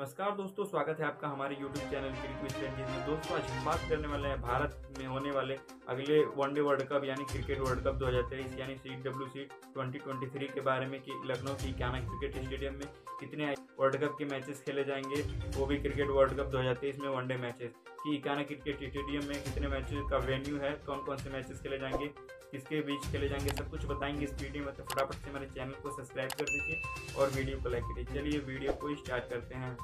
नमस्कार दोस्तों, स्वागत है आपका हमारे YouTube चैनल क्रिकेट स्टैंडीज में। दोस्तों आज हम बात करने वाले हैं भारत में होने वाले अगले वनडे वर्ल्ड कप यानी क्रिकेट वर्ल्ड कप 2023 यानी CWC 2023 के बारे में कि लखनऊ की एकाना क्रिकेट स्टेडियम में कितने वर्ल्ड कप के मैचेस खेले जाएंगे, वो भी क्रिकेट वर्ल्ड कप 2023 में वनडे मैचेस कि एकाना क्रिकेट स्टेडियम में कितने मैचेस का वेन्यू है, कौन कौन से मैचेस खेले जाएंगे, किसके बीच खेले जाएंगे, सब कुछ बताएंगे इस वीडियो में। तो फटाफट से मेरे चैनल को सब्सक्राइब कर दीजिए और वीडियो को लाइक कीजिए। चलिए वीडियो को स्टार्ट करते हैं।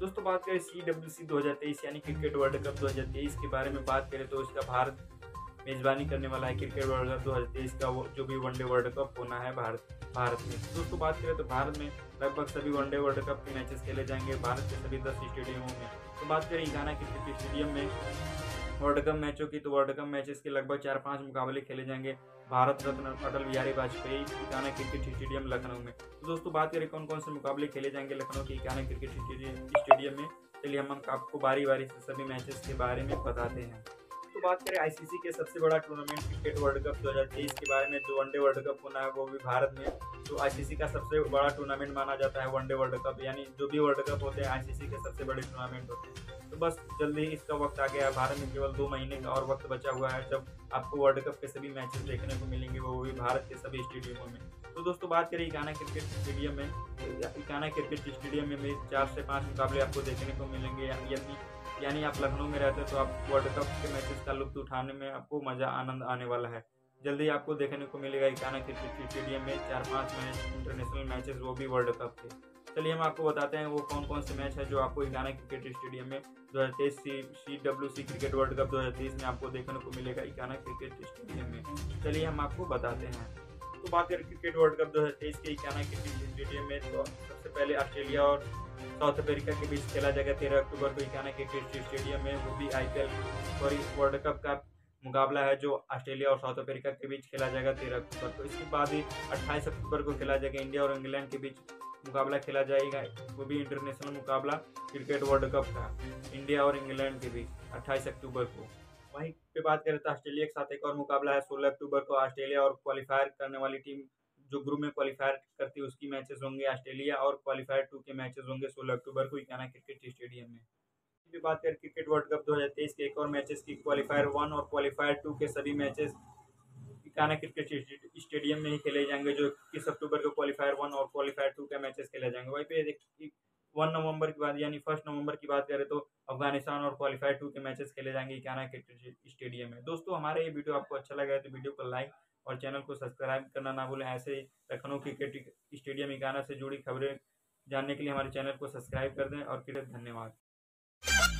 दोस्तों बात करें CWC 2023 यानी क्रिकेट वर्ल्ड कप 2023 के बारे में बात करें तो इसका भारत मेजबानी करने वाला है। क्रिकेट वर्ल्ड कप 2023 का जो भी वनडे वर्ल्ड कप होना है भारत में। दोस्तों बात करें तो भारत में लगभग सभी वनडे वर्ल्ड कप के मैचेस खेले जाएंगे भारत के सभी 10 स्टेडियमों में। तो बात करें एकाना क्रिकेट स्टेडियम में वर्ल्ड कप मैचों की, तो वर्ल्ड कप मैचेस के लगभग 4-5 मुकाबले खेले जाएंगे भारत रत्न अटल बिहारी वाजपेयी एकाना क्रिकेट स्टेडियम लखनऊ में। तो दोस्तों बात करें कौन कौन से मुकाबले खेले जाएंगे लखनऊ के एकाना क्रिकेट स्टेडियम में, चलिए हम आपको बारी बारी से सभी मैचेस के बारे में बताते हैं। तो बात करें ICC के सबसे बड़ा टूर्नामेंट क्रिकेट वर्ल्ड कप 2023 के बारे में, जो वनडे वर्ल्ड कप होना है वो भी भारत में। तो ICC का सबसे बड़ा टूर्नामेंट माना जाता है वनडे वर्ल्ड कप, यानी जो भी वर्ल्ड कप होते हैं ICC के सबसे बड़े टूर्नामेंट होते हैं। तो बस जल्दी इसका वक्त आ गया है, भारत में केवल 2 महीने का और वक्त बचा हुआ है जब आपको वर्ल्ड कप के सभी मैचेस देखने को मिलेंगे, वो भी भारत के सभी स्टेडियमों में। तो दोस्तों बात करें एकाना क्रिकेट स्टेडियम में 4 से 5 मुकाबले आपको देखने को मिलेंगे, यानी आप लखनऊ में रहते हैं तो आप वर्ल्ड कप के मैचेस का लुत्फ उठाने में आपको आनंद आने वाला है। जल्दी आपको देखने को मिलेगा एकाना क्रिकेट स्टेडियम में 4-5 मैच इंटरनेशनल मैचेस, वो भी वर्ल्ड कप के। चलिए हम आपको बताते हैं वो कौन कौन से मैच है जो आपको एकाना क्रिकेट स्टेडियम में 2023 CWC क्रिकेट वर्ल्ड कप 2023 में आपको देखने को मिलेगा एकाना क्रिकेट स्टेडियम में। चलिए हम आपको बताते हैं। तो बात करें क्रिकेट वर्ल्ड कप 2023 के एकाना क्रिकेट स्टेडियम में, तो सबसे पहले ऑस्ट्रेलिया और साउथ अफ्रीका के बीच खेला जाएगा 13 अक्टूबर को एकाना क्रिकेट स्टेडियम में। वो भी IPL सॉरी वर्ल्ड कप का मुकाबला है जो ऑस्ट्रेलिया और साउथ अफ्रीका के बीच खेला जाएगा 13 अक्टूबर को। इसके बाद ही 28 अक्टूबर को खेला जाएगा इंडिया और इंग्लैंड के बीच मुकाबला खेला जाएगा, वो भी इंटरनेशनल मुकाबला क्रिकेट वर्ल्ड कप का इंडिया और इंग्लैंड के बीच 28 अक्टूबर को। वहीं पे बात करें तो ऑस्ट्रेलिया के साथ एक और मुकाबला है 16 अक्टूबर को ऑस्ट्रेलिया और क्वालिफायर करने वाली टीम जो ग्रुप में क्वालिफायर करती है उसकी मैचेस होंगे ऑस्ट्रेलिया और क्वालिफायर 2 के मैचेस होंगे 16 अक्टूबर को एकाना क्रिकेट स्टेडियम में। पे बात करें क्रिकेट वर्ल्ड कप 2023 के एक और मैचेस की, क्वालिफायर 1 और क्वालिफायर 2 के सभी मैचेस एकाना क्रिकेट स्टेडियम में ही खेले जाएंगे, जो 21 अक्टूबर को क्वालिफायर 1 और क्वालिफायर 2 के मैचेस खेले जाएंगे। वहीं पे 1 नवंबर की बात यानी 1 नवंबर की बात करें तो अफगानिस्तान और क्वालिफायर 2 के मैचेस खेले जाएंगे एकाना क्रिकेट स्टेडियम में। दोस्तों हमारा ये वीडियो आपको अच्छा लगा है तो वीडियो को लाइक और चैनल को सब्सक्राइब करना ना भूलें। ऐसे लखनऊ क्रिकेट स्टेडियम एकाना से जुड़ी खबरें जानने के लिए हमारे चैनल को सब्सक्राइब कर दें और फिर धन्यवाद।